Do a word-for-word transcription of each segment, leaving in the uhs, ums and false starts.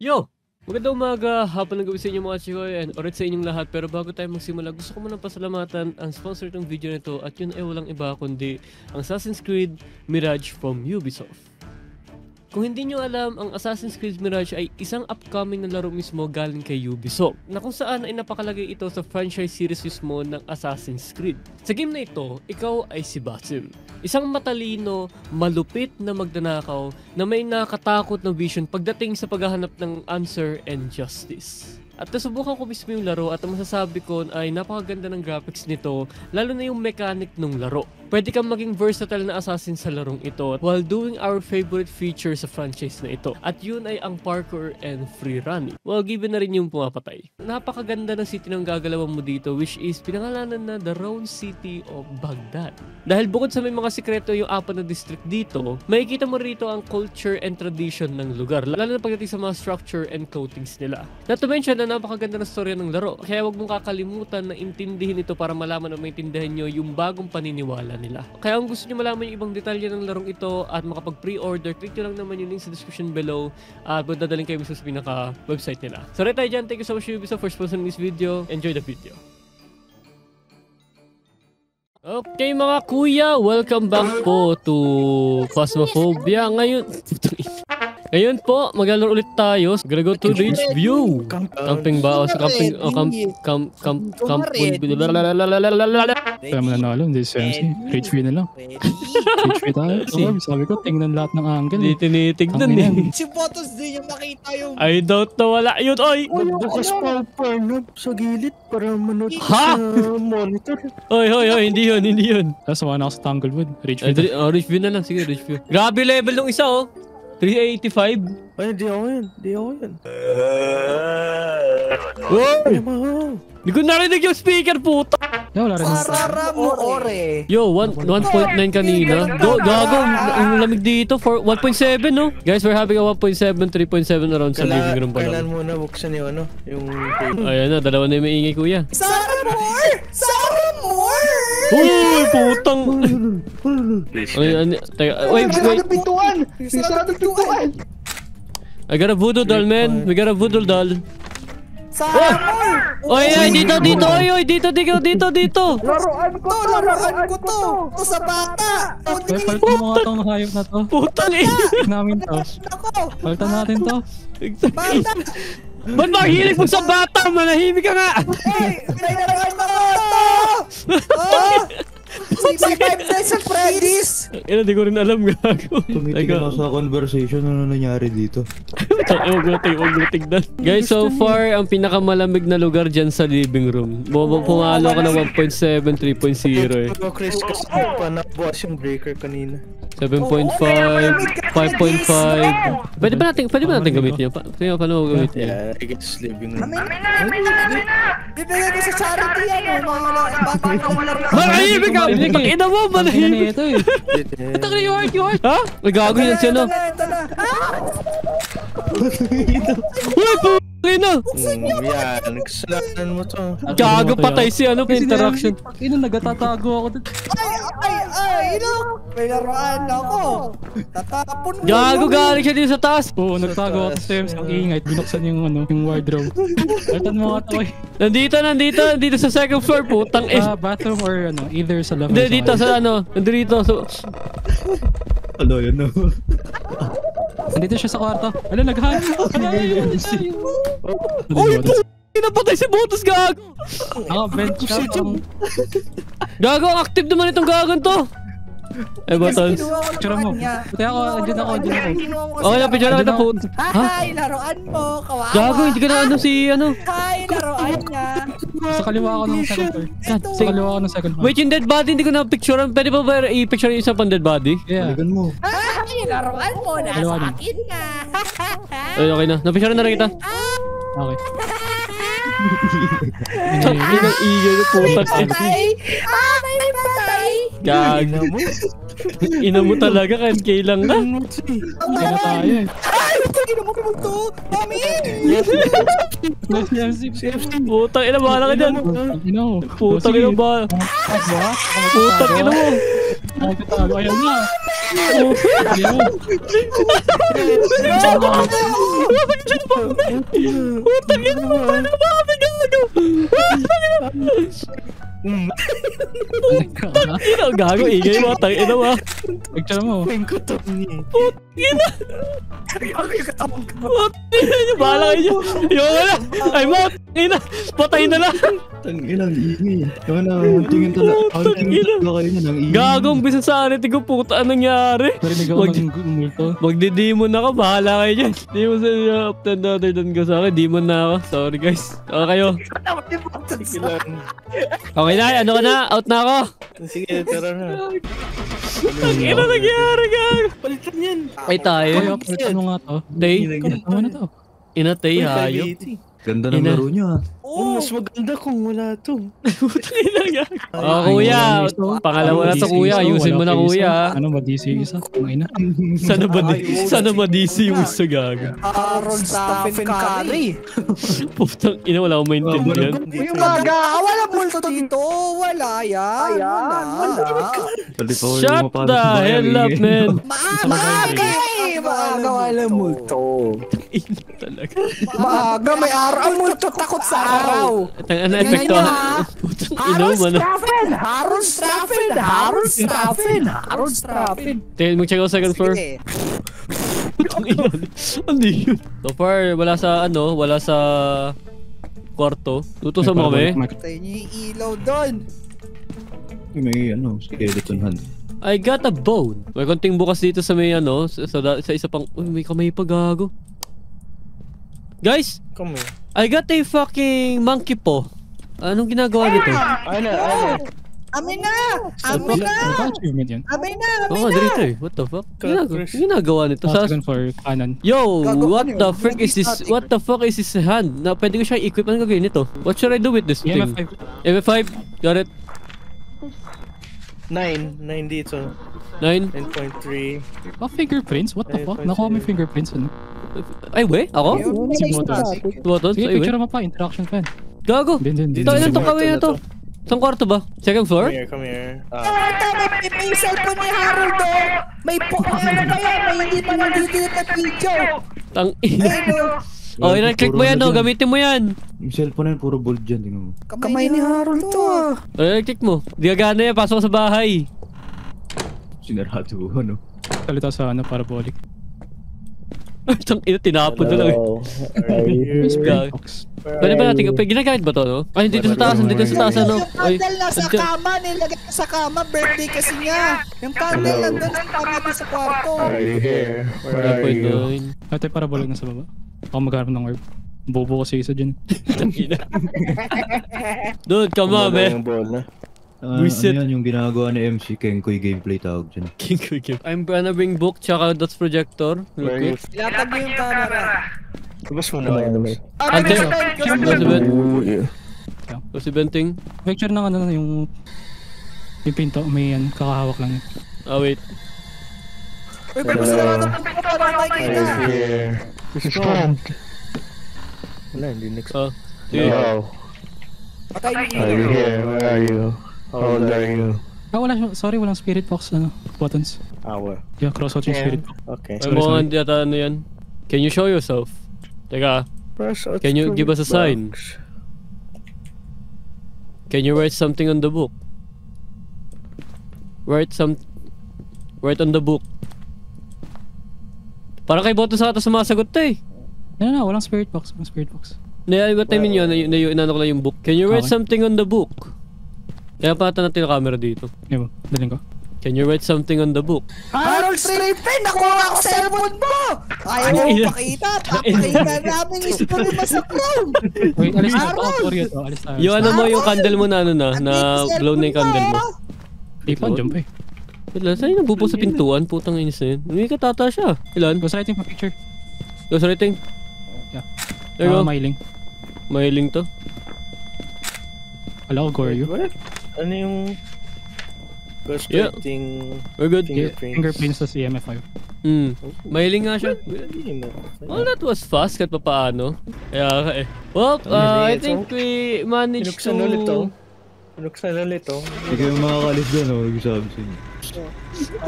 Yo! Magandang umaga, hapon ng gabi sa inyo mga chikoy, and alright sa inyong lahat. Pero bago tayo magsimula, gusto ko munang pasalamatan ang sponsor ng video nito, at yun ay walang iba kundi ang Assassin's Creed Mirage from Ubisoft. Kung hindi nyo alam, ang Assassin's Creed Mirage ay isang upcoming na laro mismo galing kay Ubisoft, na kung saan ay napakalagay ito sa franchise series mismo ng Assassin's Creed. Sa game na ito, ikaw ay si Basim, isang matalino, malupit na magnanakaw na may nakatakot na vision pagdating sa paghahanap ng answer and justice. At nasubukan ko mismo yung laro at ang masasabi ko ay napakaganda ng graphics nito, lalo na yung mechanic ng laro. Pwede kang maging versatile na assassin sa larong ito while doing our favorite feature sa franchise na ito. At yun ay ang parkour and free running. Well, given na rin yung pumapatay. Napakaganda ng city ng gagalawan mo dito, which is pinangalanan na The Round City of Baghdad. Dahil bukod sa may mga sikreto yung apat na district dito, makikita mo rito ang culture and tradition ng lugar, lalo na pagdating sa mga structure and coatings nila. Not to mention na napakaganda na storya ng laro, kaya huwag mong kakalimutan na intindihin ito para malaman o maintindihan nyo yung bagong paniniwala nila. Kaya kung gusto nyo malaman yung ibang detalye ng larong ito at makapag-pre-order, click nyo lang naman yung link sa description below at magdadaling kayo mismo sa pinaka-website nila. So right tayo dyan, thank you so much Ubisoft for sponsoring this video. Enjoy the video. Okay mga kuya, welcome back po to Phasmophobia. Ngayon... Ngayon po, maglalaro ulit tayo. Gonna go to Ridge View. Camping ba? O sa camping... O, camp... Camp... Camp... Camp... Kaya mo nanalo, hindi si M C. Ridge View na lang. Ridge View tayo. Sabi ko, tingnan lahat ng angle. Hindi tinitignan eh. Si Botos din yung makita yung... I don't know, wala. Ayun, oy! Nagbukas pa ang porno sa gilid para manood sa monitor. Oy, oy, oy, hindi yun, hindi yun. Tapos sama na ako sa Tanglewood. Ridge View. Oh, Ridge View na lang. Sige, Ridge View. Grabe level nung isa, oh. three eighty-five? Ay, hindi ako yun. Hindi ako yun. Woy! Hindi ko narinig yung speaker, puta! Sarara mo, ore! Yo, one point nine kanina. Gago, ang lamig dito for one point seven, no? Guys, we're having a one point seven, three point seven around sa living room pa lang. Kailan mo na buksan yung ano? Yung... Ayan na, dalawa na yung maingay, kuya. Sarara more! Sarara more! Uy, putang! Ay, ay, sarado pintuan! Sarado pintuan! I got a voodoo doll, man. We got a voodoo doll. Sarado! Oy, oy, dito, dito! Oy, oy, dito, dito, dito, dito! Laruan ko to! Laruan ko to! Ito sa bata! Uy, paltan mo nga itong hayop na to. Putang eh! Namin to. Paltan natin to. Bata! Ba't mahilig mo sa bata? Manahimik ka nga! Hey! Pinahirapan mo ko to! Oh! sixty-five Days of Freddy's! Ina, di ko rin alam gago. Tumitigil ako sa conversation. Ano nangyari dito? Guys, so far, ang pinakamalamig na lugar dyan sa living room. Bobo, pumalo ka na one point seven, three point zero eh. Chris, kasi nagpanakbukas yung breaker kanina. seven point five, five point five. Pwede ba natin, pwede ba natin gamitin yun? Pwede ba natin gamitin yun? Yeah, I guess living room. Amin na, amin na, amin na! Bibigyan ko sa charity yan o, mga batang kamalaro. Marahimik ka! Pakina mo, marahimik! Ito ka na yung heart, yung heart! Ha? May gago yan siya no? Ito na, ito na! Uy, p***in na! Buksan niyo! Yan, nagsalanan mo to. Gago patay si ano, interaction. Pakina, nagatatago ako dito. Ay, ay, ay! Ino! May laruan ako! Tatapon mo! Gago galing siya dito sa taas! Oo, nagtago ako sa stems. Ang ingay, binuksan yung ano, yung wardrobe. Artan mo ka to eh. Nandito, nandito, nandito sa second floor po. Tang eh. Bathroom or ano, either sa labas. Hindi, dito sa ano. Nandito sa... Ano yun no? Nandito siya sa kwarto. Ano, naghahan? Ano, yun, yun, yun. Uy, pinapatay si Botos, gago! Ako, bench ka. Gago, active naman itong gagon to! Eh, Botos. Picture mo. Pati ako, andyan ako, andyan ako. Okay na, picture na kita po. Hi, laruan mo, kawawa. Gago, hindi ka na ano si ano. Hi, laruan niya. Sa kaliwa ako ng second floor. Sa kaliwa ako ng second floor. Wait, yung dead body, hindi ko na-picture. Pwede ba ba i-picture yung isang pang dead body? Yeah. Maligan mo. Ah, hi, laruan mo, nasa akin na. Okay na, na-picture na rin kita. Okay. Ang ilang iyo na putak. May patay! Ah, may patay! Gago mo. Ina mo talaga kahit kailang na. Hindi na tayo eh. Ay! Ina mo kumang to! Amin! Putak ina, bahala ka dyan. Putak ina, bahala. Putak ina mo. Nakakatago. Ayaw na! Oh, ayaw! Jump ako na! Jump ako na! Utang yun mo! Paano ba ako nagago? Utang yun! Ang gago! Ingay mo! Tangin mo! Pagtala mo! Utang yun! Utang yun! Bahala kayo! Ayaw na! Ay mo! Ina! Patay na lang! Tangin ang ingay! Ayaw na! Tingin talaga! Tangin ang ingay! Gagong bisan sa anit ko! Puta! Anong nangyari? Narinig ako ng multo. Magdidemon ako! Bahala kayo dyan! Demon sa inyo! Up to another done ko sa akin! Demon na ako! Sorry guys! Okay kayo! Okay na! Ano ka na? Out na ako! Sige! Tara na! Tangin ang nangyari! Palitan yan! Ay tayo! Palitan mo nga to! Day! Ano na to? Inatay hayop! Ganda ng laro nyo ha. Oo, mas maganda kung wala to. Putang ina nga. Oo kuya, pangalawa na to kuya. Ayusin mo na kuya. Ano ba D C yung isa? Sana ba D C yung isa gaga? Harold Stephen Curry. Putang ina, wala akong maintindihan. Yung baga, wala multo dito. Wala yan. Shut the hell up man. Maagay! Maaga wala multo. Talaga. Maaga may araw. Ang multo takot sa araw. Ano epekto? Harold Straffen! Harold Straffen! Harold Straffen! Harold Straffen! Tingnan mo, check out second floor. Ano yun? So far, wala sa ano, wala sa kwarto. Tuto sa mga kami. Tayo nyo yung ilaw doon. May ano, skeleton hand. I got a bone. May konting bukas dito sa may ano, sa, sa, sa isa pang... Uy, may kamay pa gago. Guys! Come here. I got a fucking monkey paw. Anong ginagawa dito? Ano, ano? Amin na! Amin na! Amin na! Amin na! Oo, dito eh. What the fuck? Anong ginagawa nito? Yo! What the frick is this? What the fuck is this hand? Na pwede ko siya i-equip. Anong gagawin nito? What should I do with this thing? M F five. Got it. Nine. Nine dito. Nine? nine point three. Oh, fingerprints? What the fuck? Nakuha mo yung fingerprints, ano? Ay, we? Ako? Si Motos. Motos? Sige, picture mo pa. Interaction fan. Gago! Ito, ilan itong kawin na to? Isang kwarto ba? Second floor? Come here, come here. May may cellphone ni Harold do! May ano kaya? May hindi pa nandito na video! Tangina. Oh, i-click mo yan o. Gamitin mo yan. Yung cellphone na yun, puro bold dyan. Tingnan mo. Kamay ni Harold to ah. I-click mo. Di gagana yan. Pasok sa bahay. Sinarado ko, ano? Salita sa ano, parabolic. Ay, tangina. Tinapon na lang. Pwede ba natin? Ginagamit ba to, no? Ay, dito sa taas. Dito sa taas, ano? Yung candle na sa kama. Nilagay na sa kama. Birthday kasi niya. Yung candle lang doon. Yung kama doon sa kwarto. Are you here? Where are you? Ate, parabolic na sa baba. Ako magkaroon ng herb. Bobo kasi isa dyan. Dude, come on, man. Ano yan yung ginagawa ni M C? Kengkoy gameplay tawag dyan. Kengkoy gameplay. I'm gonna bring book tsaka dots projector. Ilatag mo yung camera. Tapos mo naman yun. Ante! Close eventing. Picture na ka na yung... yung pinto. May yan. Kakahawak lang yun. Ah, wait. Uy, pwede gusto naman ang pinto. Parang makikita. He's gone. Wala, hindi next. Oh, dude. Patay niyo. Are you here? Where are you? How old are you? Ah, wala siyang, sorry, walang spirit box, ano, buttons. Ah, wala. Yeah, cross out yung spirit box. Okay. Ay, mukhang yata ano yan. Can you show yourself? Teka, can you give us a sign? Can you write something on the book? Write some... Write on the book. Parang kay Boto sa ata sumasagot to eh. No, no, no. Walang spirit box. Walang spirit box. Yeah, what I mean yun, inano ko lang yung book. Can you write something on the book? Kaya pata natin yung camera dito. Diba? Daling ko. Can you write something on the book? Harold Straffen! Nakuha ako sa cellphone mo! Ayaw mo pakita! Pakita namin yung story mo sa phone! Wait, alis na ito. Sorry ito. Alis na. Yung ano mo, yung candle mo na ano na, na glow na yung candle mo. Di pa, jump eh. Wala, saan yung nabubo sa pintuan? Putang inis na yun. May katata siya. Ilan? Ghost writing pa picture. Ghost writing? Yeah. There you go. Mahiling. Mahiling to. Wala ko, gore you. Ano yung... ghost writing... We're good. Fingerprints sa C M F five. Hmm. Mahiling nga siya. Well, that was fast kahit pa paano. Well, I think we managed to... Nuksan na nito. Hindi kayo makakalis doon ako nag-sabsin.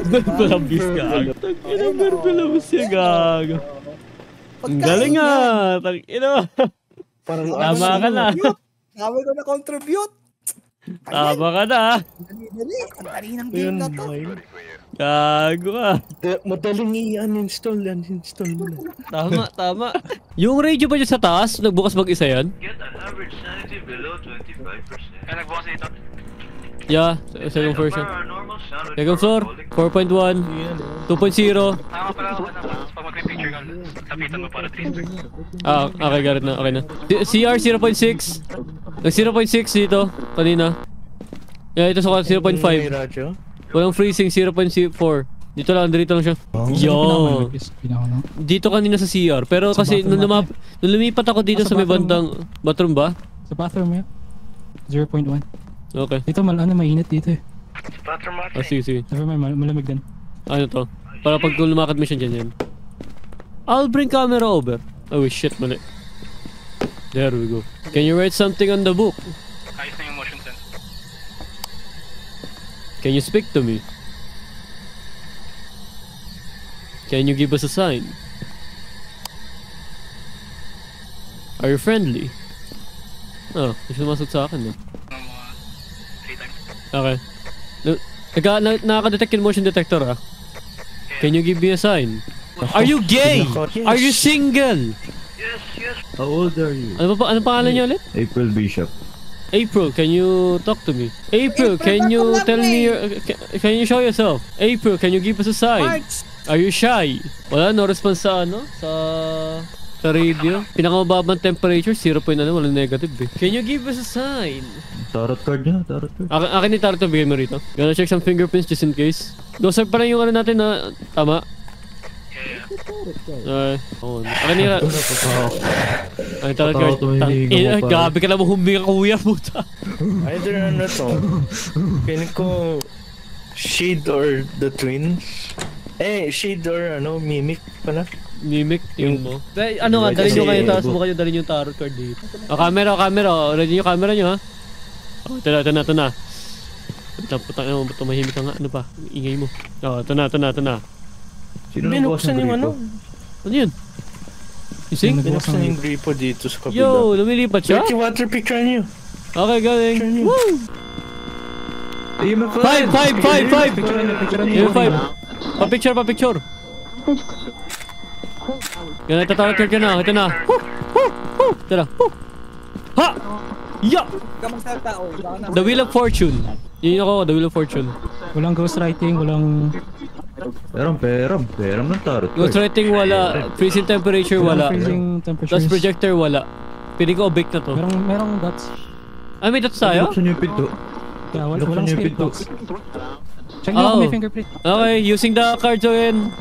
Doon palabis ka agad. Tag-inang doon palabis siya gago. Ang galing nga! Tag-ina! Tama ka na! Tama ko na contribute! Tama ka na! Dali-dali! Ang kaninang game na to! Gago ka! Madaling i-uninstall, uninstall mo na. Tama, tama. Yung radio ba dyan sa taas? Nagbukas mag-isa yan? Get an average sanity below twenty-five percent. Kaya nagbukas dito? Yeah, second version. Second floor, four point one, two point zero. Tama pala ako na. Pag mag-re-picture ka, tapitan mo para three. Ah, okay, got it na, okay na. C R zero point six. Nag zero point six dito, kanina. Yeah, ito sa zero point five. Walang freezing, zero point four. Dito lang, dito lang siya. Yo! Dito kanina sa C R, pero kasi nung lumipat ako dito sa may bandang bathroom ba? Sa bathroom yun. zero point one. Okay. Dito mal ano mainit dito eh. Bathroom natin. Ah, sige, sige. Sabi may malamig din. Ano to? Para pag lumakad mo siya dyan yan. I'll bring camera over. Oh shit, mali. There we go. Can you write something on the book? Ayos na yung motion sensor. Can you speak to me? Can you give us a sign? Are you friendly? Oh, may sumasagot sa akin eh. Okay. Naka, na, nakaka-detect yung motion detector ah. Can you give me a sign? Are you gay? Are you single? Yes, yes. How old are you? Ano pa, ano pangalan niyo ulit? April Bishop. April, can you talk to me? April, can you tell me your, can, can you show yourself? April, can you give us a sign? Are you shy? Wala, no response sa ano? Sa... sa radio. Pinakamababang temperature, zero point nine, walang negative eh. Can you give us a sign? Tarot card niya, tarot card. A akin yung tarot na bigay mo rito. Gonna check some fingerprints just in case. Doser pa rin yung ano natin na tama. Yeah, yeah. Alright. Oh, akin yung tarot. Akin yung tarot card. Eh, gabi ka naman huminga kuya, puta. Either ano to. Pinin ko... Shade or the twins. Eh, shade or ano, mimic pala. Mimic, tingin mo. Dahil, ano nga, dalhin nyo kayo, taas mo kayo, dalhin yung tarot card dito. O, camera, o, camera, o, ready yung camera nyo, ha? O, ito na, ito na, ito na. Putang ina mo, ba't tumahimik ka nga, ano pa? Ingay mo. O, ito na, ito na, ito na. Binuksan yung ano? Ano yun? You sing? Binuksan yung gripo dito sa kapila. Yo, lumilipat siya? Dirty water picture nyo. Okay, galing. Woo! Five, five, five, five! Yung five. Pa-picture, pa-picture. Yan, tatarot card ka na, ito na. Ito na. Ha! Ya! The Wheel of Fortune. Yun ako, The Wheel of Fortune. Walang ghostwriting, walang... Peram, peram, peram ng tarot. Ghostwriting wala, freezing temperature wala. Tapos projector wala. Piling ko Obake na to. Merong dots. Ah, may dots tayo? Luksan niyo yung pinto. Luksan niyo yung pinto. Check nyo kung may fingerprint. Okay, using the cards again.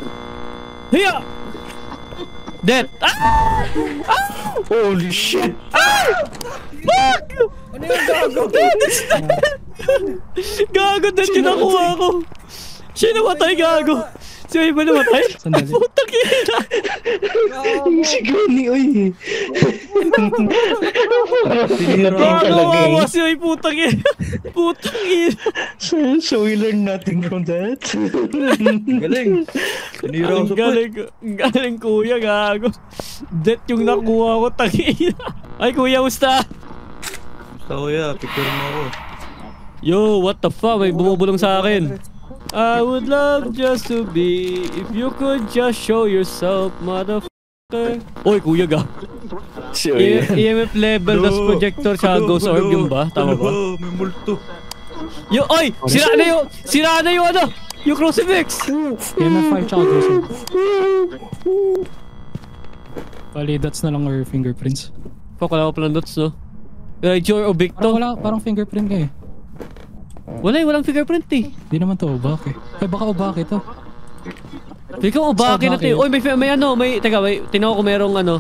Hiya! Dead! Ah! Ah! Holy shit! Ah! Fuck! Ano yung gago? Dead! It's dead! Gago, dead yung nakuha ko! Siya namatay, gago! Siya iba namatay? Sandali. Puta kina! Ang sigaw ni Oy! Gago, wawa siya yung puta kina! Puta kina! So we learned nothing from that? Galing! Ang galing, galing kuya, gago. Death yung nakuha ko, tangina. Ay kuya, musta? Musta kuya, picture mo ako. Yo, what the fuck, may bumubulong sa akin. I would love just to be, if you could just show yourself, motherfucker. Oy, kuya, gago. E M F level, das projector, saka ghost orb yun ba? Tama ba? May multo. Yo, oy! Sira na yung, sira na yung ano! Yung crucifix! Game of five child crucifix. Bali, dots na lang or fingerprints. Fuck, wala ko palang dots, no? Radio or Obake to? Wala, parang fingerprint ka eh. Wala eh, walang fingerprint eh. Hindi naman to Obake. Eh, baka Obake to. Ikaw Obake na to eh. Uy, may ano, may, teka, may, tinawa ko merong ano.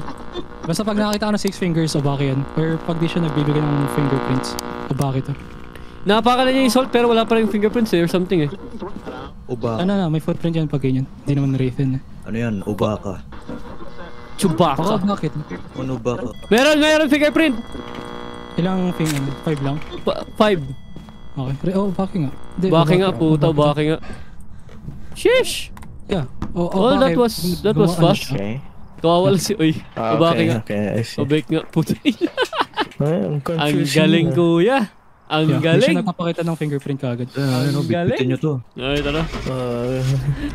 Basta pag nakakita ko ng six fingers, Obake yan. Or pag di siya nagbibigay ng fingerprints, Obake to. Napakala niya yung salt pero wala pa rin yung fingerprints eh or something eh. Obake. Ano na, may footprint yan pag ganyan. Hindi naman Wraith yan eh. Ano yan? Obake. Chewbacca. Obake. Ano Obake? Meron, meron fingerprint! Ilang finger? Five lang? Pa five. Okay, pre. Oh, backing up. Di, backing up, puto, backing up. Sheesh! Yeah. Oh, oh, that was, that was fast. Okay. Kawawa lang si Uy. Obake nga. Obake nga. Puto nila. Ang galing kuya. Ang galing. Hindi siya nakapakita ng fingerprint kagad. Ang galing. Bitbitin nyo to. Ay, ito na.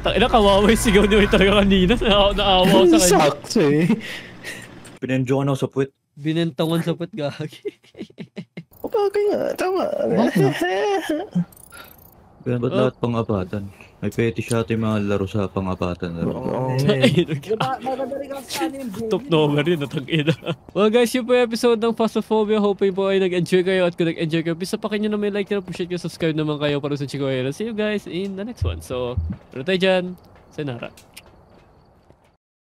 Takina, kawawa yung sigaw niyo talaga kanina. Naawa sa kanya. Sakto eh. Binenjoan ako sa puwit. Binentangon sa puwit gagi. Obake nga. Tama. Obake nga. Kaya ba't lahat pang-apatan? May fetish natin yung mga laro sa pang-apatan. Top number yun, natag-ina. Well guys, yun po yung episode ng Phasmophobia. Hoping po ay nag-enjoy kayo at kung nag-enjoy kayo, please sapakin nyo na may like nyo, appreciate nyo, subscribe naman kayo para sa Chico Aero. See you guys in the next one. So, ano tayo dyan? Sayonara.